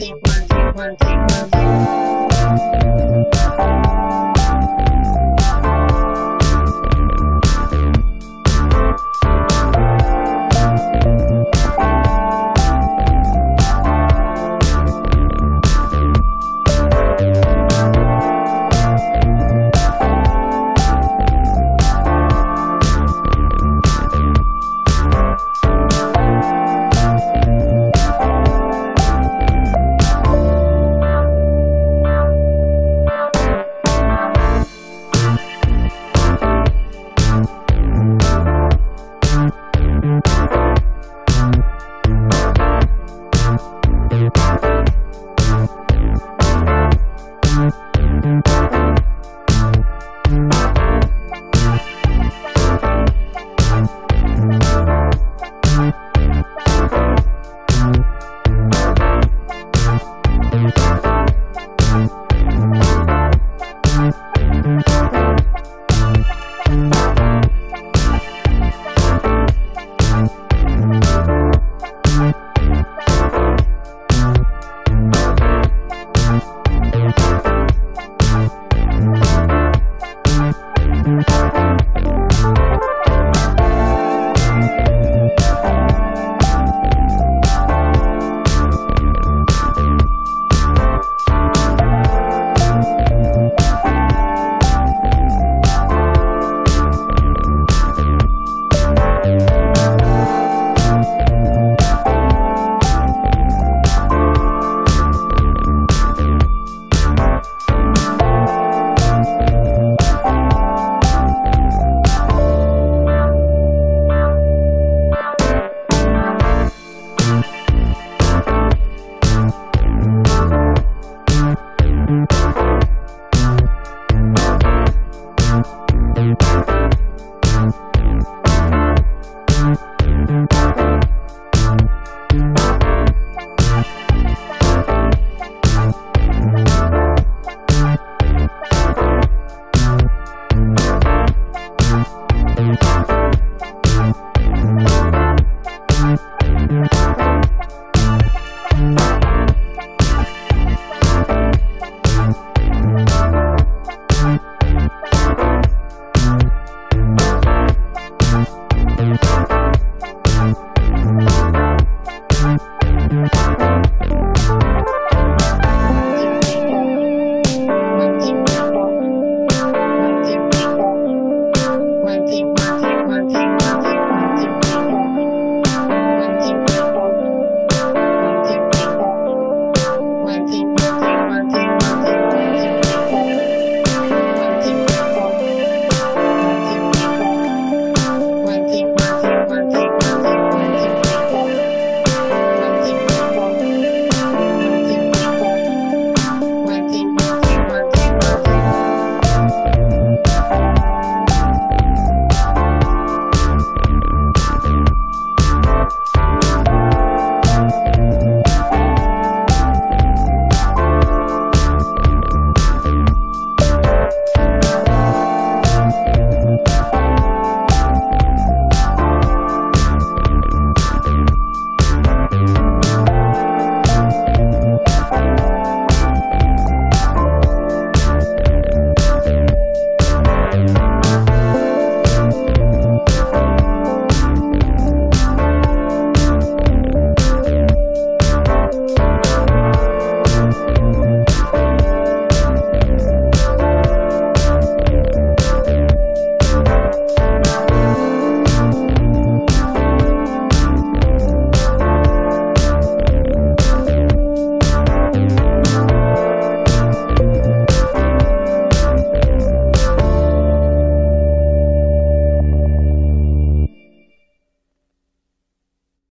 Take one, take one, take one.